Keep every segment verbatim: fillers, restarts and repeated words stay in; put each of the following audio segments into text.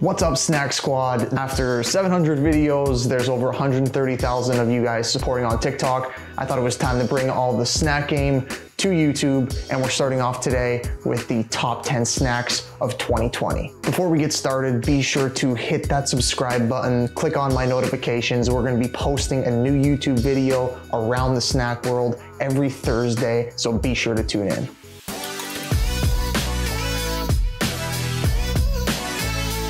What's up, Snack Squad? After seven hundred videos, there's over one hundred thirty thousand of you guys supporting on TikTok. I thought it was time to bring all the snack game to YouTube, and we're starting off today with the top ten snacks of twenty twenty. Before we get started, be sure to hit that subscribe button, click on my notifications. We're gonna be posting a new YouTube video around the snack world every Thursday, so be sure to tune in.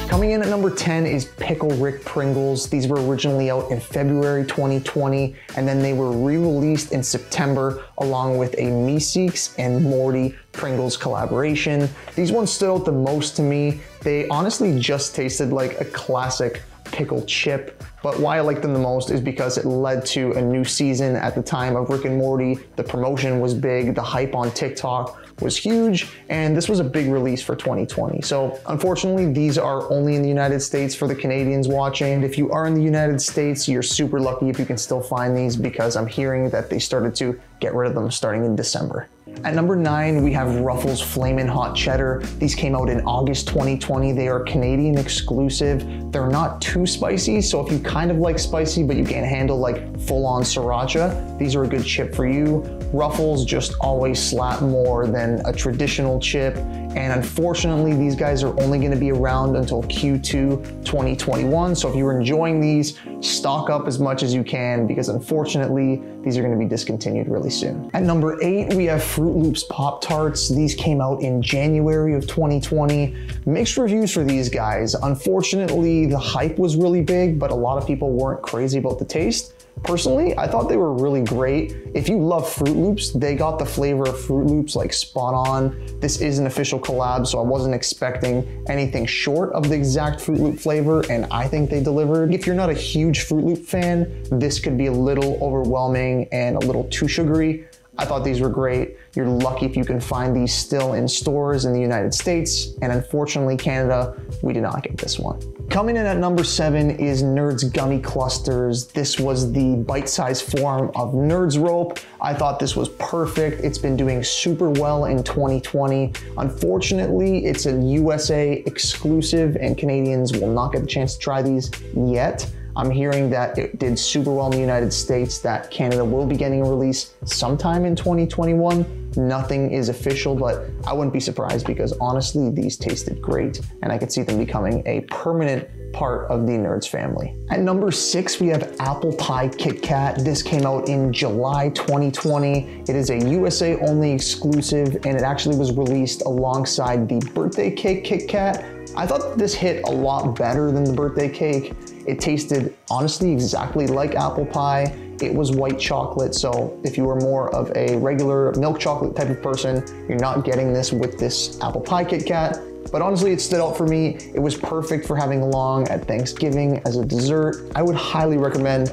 Coming in at number ten is Pickle Rick Pringles. These were originally out in February twenty twenty, and then they were re-released in September along with a Meeseeks and Morty Pringles collaboration. These ones stood out the most to me. They honestly just tasted like a classic pickle chip, but why I like them the most is because it led to a new season at the time of Rick and Morty. The promotion was big, the hype on TikTok was huge, and this was a big release for twenty twenty. So unfortunately, these are only in the United States for the Canadians watching. If you are in the United States, you're super lucky if you can still find these, because I'm hearing that they started to get rid of them starting in December. At number nine, we have Ruffles Flamin' Hot Cheddar. These came out in August twenty twenty. They are Canadian exclusive. They're not too spicy, so if you kind of like spicy, but you can't handle like full-on sriracha, these are a good chip for you. Ruffles just always slap more than a traditional chip, and unfortunately, these guys are only gonna be around until Q two twenty twenty-one, so if you were enjoying these, stock up as much as you can, because unfortunately, these are gonna be discontinued really soon. At number eight, we have Froot Loops Pop Tarts. These came out in January of twenty twenty. Mixed reviews for these guys. Unfortunately, the hype was really big, but a lot of people weren't crazy about the taste. Personally, I thought they were really great. If you love Froot Loops, they got the flavor of Froot Loops like spot on. This is an official collab, so I wasn't expecting anything short of the exact Froot Loop flavor, and I think they delivered. If you're not a huge Froot Loop fan, this could be a little overwhelming and a little too sugary. I thought these were great. You're lucky if you can find these still in stores in the United States, and unfortunately Canada, we did not get this one. Coming in at number seven is Nerds Gummy Clusters. This was the bite-sized form of Nerds Rope. I thought this was perfect. It's been doing super well in twenty twenty. Unfortunately, it's a U S A exclusive and Canadians will not get the chance to try these yet. I'm hearing that it did super well in the United States, that Canada will be getting a release sometime in twenty twenty-one. Nothing is official, but I wouldn't be surprised, because honestly, these tasted great and I could see them becoming a permanent part of the Nerds family. At number six, we have Apple Pie Kit Kat. This came out in July twenty twenty. It is a U S A only exclusive, and it actually was released alongside the Birthday Cake Kit Kat. I thought this hit a lot better than the birthday cake. It tasted honestly exactly like apple pie. It was white chocolate, so if you are more of a regular milk chocolate type of person, you're not getting this with this apple pie Kit Kat. But honestly, it stood out for me. It was perfect for having along at Thanksgiving as a dessert. I would highly recommend,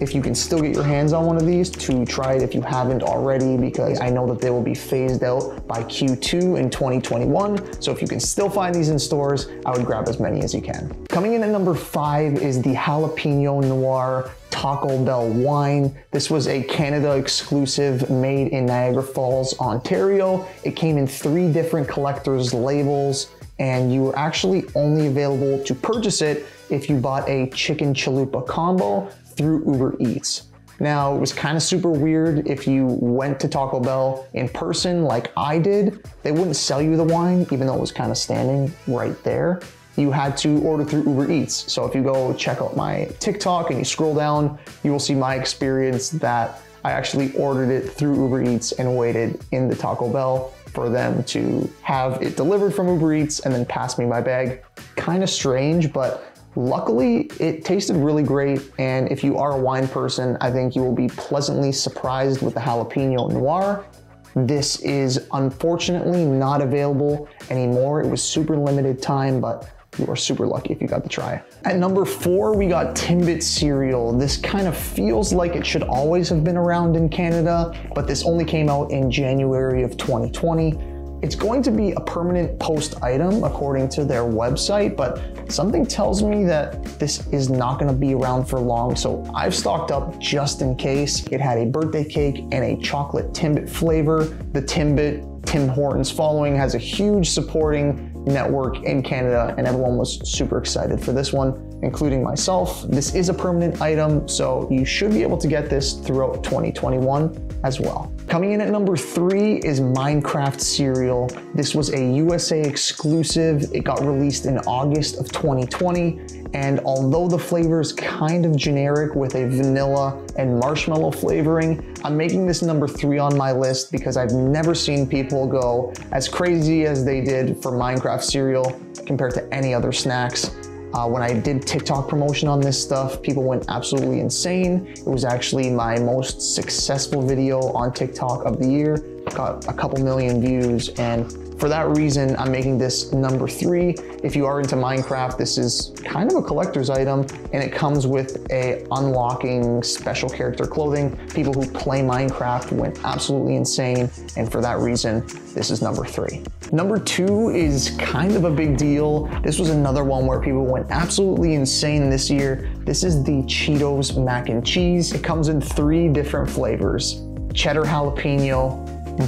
if you can still get your hands on one of these, to try it if you haven't already, because I know that they will be phased out by Q two in twenty twenty-one. So if you can still find these in stores, I would grab as many as you can. Coming in at number five is the Jalapeno Noir Taco Bell Wine. This was a Canada exclusive made in Niagara Falls, Ontario. It came in three different collector's labels, and you were actually only available to purchase it if you bought a chicken chalupa combo through Uber Eats. Now, it was kind of super weird. If you went to Taco Bell in person like I did, they wouldn't sell you the wine, even though it was kind of standing right there. You had to order through Uber Eats. So if you go check out my TikTok and you scroll down, you will see my experience that I actually ordered it through Uber Eats and waited in the Taco Bell for them to have it delivered from Uber Eats and then pass me my bag. Kind of strange, but luckily, it tasted really great, and if you are a wine person, I think you will be pleasantly surprised with the Jalapeno Noir. This is unfortunately not available anymore. It was super limited time, but you are super lucky if you got to try it. At number four, we got Timbit Cereal. This kind of feels like it should always have been around in Canada, but this only came out in January of twenty twenty. It's going to be a permanent post item according to their website, but something tells me that this is not gonna be around for long, so I've stocked up just in case. It had a birthday cake and a chocolate Timbit flavor. The Timbit Tim Hortons following has a huge supporting network in Canada, and everyone was super excited for this one, including myself. This is a permanent item, so you should be able to get this throughout twenty twenty-one as well. Coming in at number three is Minecraft cereal. This was a U S A exclusive. It got released in August of twenty twenty. And although the flavor is kind of generic with a vanilla and marshmallow flavoring, I'm making this number three on my list because I've never seen people go as crazy as they did for Minecraft cereal compared to any other snacks. Uh, when I did TikTok promotion on this stuff, people went absolutely insane. It was actually my most successful video on TikTok of the year. Got a couple million views, and for that reason, I'm making this number three. If you are into Minecraft, this is kind of a collector's item, and it comes with a unlocking special character clothing. People who play Minecraft went absolutely insane, and for that reason, this is number three. Number two is kind of a big deal. This was another one where people went absolutely insane this year. This is the Cheetos mac and cheese. It comes in three different flavors: cheddar jalapeno,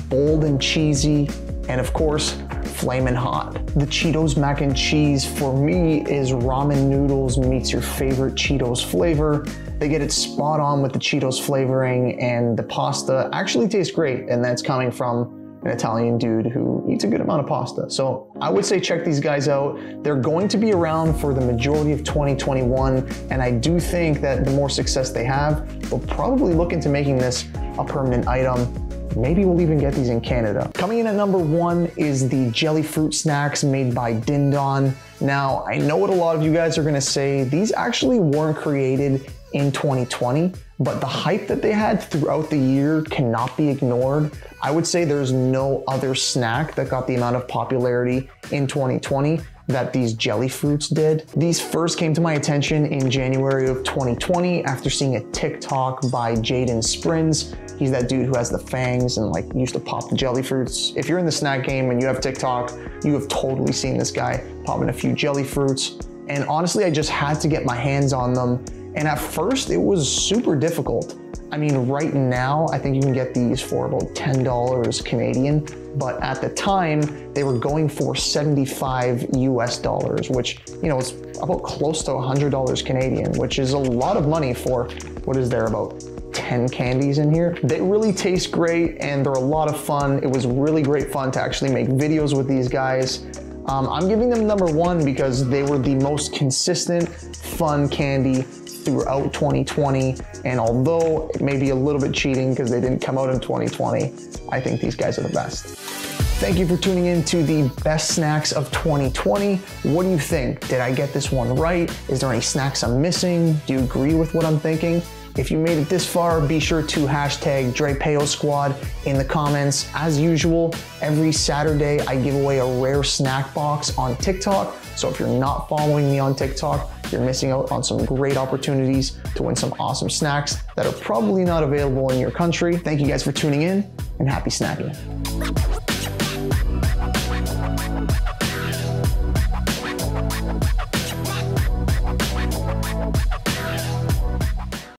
bold and cheesy, and of course, flamin' hot. The Cheetos mac and cheese for me is ramen noodles meets your favorite Cheetos flavor. They get it spot on with the Cheetos flavoring, and the pasta actually tastes great, and that's coming from an Italian dude who eats a good amount of pasta. So I would say check these guys out. They're going to be around for the majority of twenty twenty-one, and I do think that the more success they have, they'll probably look into making this a permanent item. Maybe we'll even get these in Canada. Coming in at number one is the jelly fruit snacks made by Dindon. Now, I know what a lot of you guys are gonna say, these actually weren't created in twenty twenty, but the hype that they had throughout the year cannot be ignored. I would say there's no other snack that got the amount of popularity in twenty twenty that these jelly fruits did. These first came to my attention in January of twenty twenty after seeing a TikTok by Jaden Sprins. He's that dude who has the fangs and like used to pop the jelly fruits. If you're in the snack game and you have TikTok, you have totally seen this guy popping a few jelly fruits. And honestly, I just had to get my hands on them. And at first it was super difficult. I mean, right now, I think you can get these for about ten dollars Canadian, but at the time they were going for seventy-five U S dollars, which, you know, it's about close to one hundred dollars Canadian, which is a lot of money for, what is there, about ten candies in here. They really taste great and they're a lot of fun. It was really great fun to actually make videos with these guys. Um, I'm giving them number one because they were the most consistent, fun candy throughout twenty twenty, and although it may be a little bit cheating because they didn't come out in twenty twenty, I think these guys are the best. Thank you for tuning in to the best snacks of twenty twenty. What do you think? Did I get this one right? Is there any snacks I'm missing? Do you agree with what I'm thinking? If you made it this far, be sure to hashtag Dre Pao Squad in the comments. As usual, every Saturday I give away a rare snack box on TikTok, so if you're not following me on TikTok, you're missing out on some great opportunities to win some awesome snacks that are probably not available in your country. Thank you guys for tuning in, and happy snacking.